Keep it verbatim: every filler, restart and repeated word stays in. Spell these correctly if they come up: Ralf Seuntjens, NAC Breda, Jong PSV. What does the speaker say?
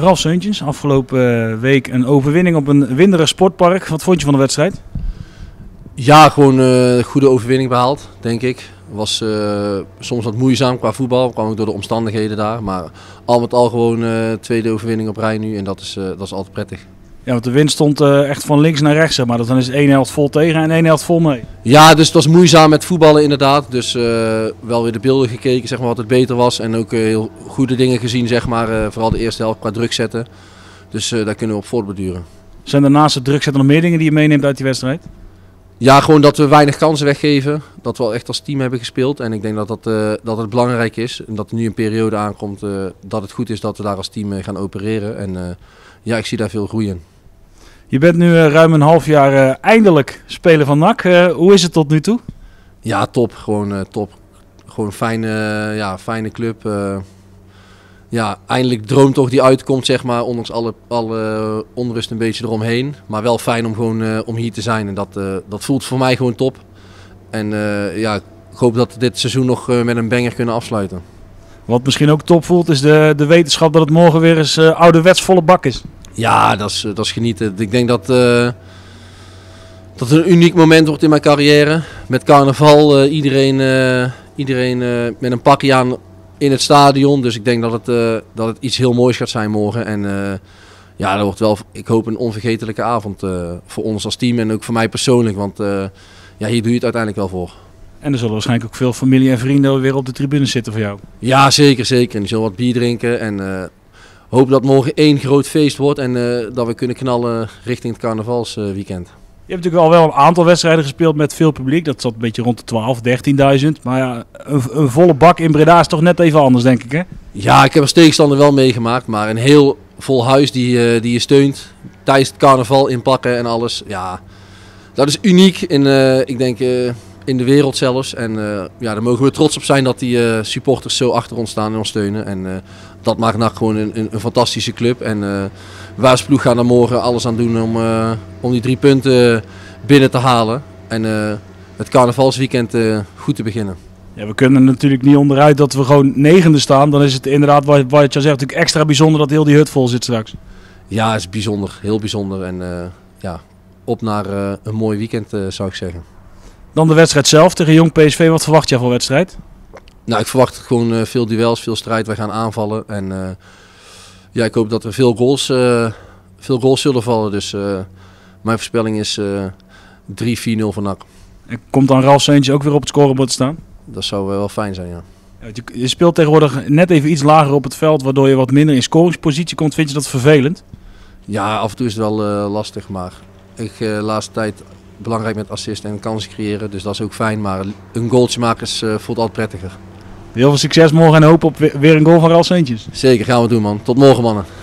Ralf Seuntjens, afgelopen week een overwinning op een winderig sportpark. Wat vond je van de wedstrijd? Ja, gewoon een uh, goede overwinning behaald, denk ik. Was uh, soms wat moeizaam qua voetbal, kwam ook door de omstandigheden daar. Maar al met al gewoon uh, tweede overwinning op rij nu en dat is, uh, dat is altijd prettig. Ja, want de wind stond uh, echt van links naar rechts, zeg maar. Dat dan is één helft vol tegen en één helft vol mee. Ja, dus het was moeizaam met voetballen inderdaad. Dus uh, wel weer de beelden gekeken, zeg maar, wat het beter was. En ook uh, heel goede dingen gezien, zeg maar. Uh, vooral de eerste helft qua druk zetten. Dus uh, daar kunnen we op voortborduren. Zijn er naast het druk zetten nog meer dingen die je meeneemt uit die wedstrijd? Ja, gewoon dat we weinig kansen weggeven. Dat we al echt als team hebben gespeeld. En ik denk dat, dat, uh, dat het belangrijk is. En dat er nu een periode aankomt uh, dat het goed is dat we daar als team uh, gaan opereren. En uh, ja, ik zie daar veel groei in. Je bent nu ruim een half jaar uh, eindelijk speler van N A C. Uh, hoe is het tot nu toe? Ja, top. Gewoon uh, top. Gewoon een fijne, uh, ja, fijne club. Uh, ja, eindelijk droomt toch die uitkomt, zeg maar, ondanks alle, alle onrust een beetje eromheen. Maar wel fijn om gewoon uh, om hier te zijn en dat, uh, dat voelt voor mij gewoon top. En uh, ja, ik hoop dat we dit seizoen nog uh, met een banger kunnen afsluiten. Wat misschien ook top voelt is de, de wetenschap dat het morgen weer eens uh, ouderwets volle bak is. Ja, dat is, dat is genieten. Ik denk dat, uh, dat het een uniek moment wordt in mijn carrière. Met carnaval, uh, iedereen, uh, iedereen uh, met een pakje aan in het stadion. Dus ik denk dat het, uh, dat het iets heel moois gaat zijn morgen. En uh, ja, dat wordt wel, ik hoop, een onvergetelijke avond uh, voor ons als team en ook voor mij persoonlijk. Want uh, ja, hier doe je het uiteindelijk wel voor. En er zullen waarschijnlijk ook veel familie en vrienden weer op de tribunes zitten voor jou. Ja, zeker, zeker. En die zullen wat bier drinken en... Uh, hoop dat morgen één groot feest wordt en uh, dat we kunnen knallen richting het carnavalsweekend. Uh, je hebt natuurlijk al wel een aantal wedstrijden gespeeld met veel publiek. Dat zat een beetje rond de twaalfduizend, dertienduizend. Maar ja, een, een volle bak in Breda is toch net even anders, denk ik, hè? Ja, ik heb als tegenstander wel meegemaakt. Maar een heel vol huis die, uh, die je steunt. Tijdens het carnaval inpakken en alles. Ja, dat is uniek in, uh, ik denk, uh, in de wereld zelfs. En uh, ja, daar mogen we trots op zijn dat die uh, supporters zo achter ons staan en ons steunen. En, uh, Dat maakt N A C gewoon een, een, een fantastische club. En uh, wij als ploeg gaan er morgen alles aan doen om, uh, om die drie punten binnen te halen. En uh, het carnavalsweekend uh, goed te beginnen. Ja, we kunnen natuurlijk niet onderuit dat we gewoon negende staan. Dan is het inderdaad, wat, wat je zegt, natuurlijk extra bijzonder dat heel die hut vol zit straks. Ja, het is bijzonder. Heel bijzonder. En uh, ja, op naar uh, een mooi weekend uh, zou ik zeggen. Dan de wedstrijd zelf tegen Jong P S V. Wat verwacht jij van wedstrijd? Nou, ik verwacht gewoon veel duels, veel strijd. Wij gaan aanvallen en uh, ja, ik hoop dat er veel goals, uh, veel goals zullen vallen. Dus uh, mijn voorspelling is uh, drie vier nul voor N A C. En komt dan Ralf Seuntjens ook weer op het scorebord te staan? Dat zou uh, wel fijn zijn, ja. ja. Je speelt tegenwoordig net even iets lager op het veld, waardoor je wat minder in scoringspositie komt. Vind je dat vervelend? Ja, af en toe is het wel uh, lastig, maar ik uh, de laatste tijd belangrijk met assist en kansen creëren. Dus dat is ook fijn, maar een goaltje maken is, uh, voelt altijd prettiger. Heel veel succes morgen en hoop op weer een goal van Ralf Seuntjens. Zeker, gaan we doen, man. Tot morgen, mannen.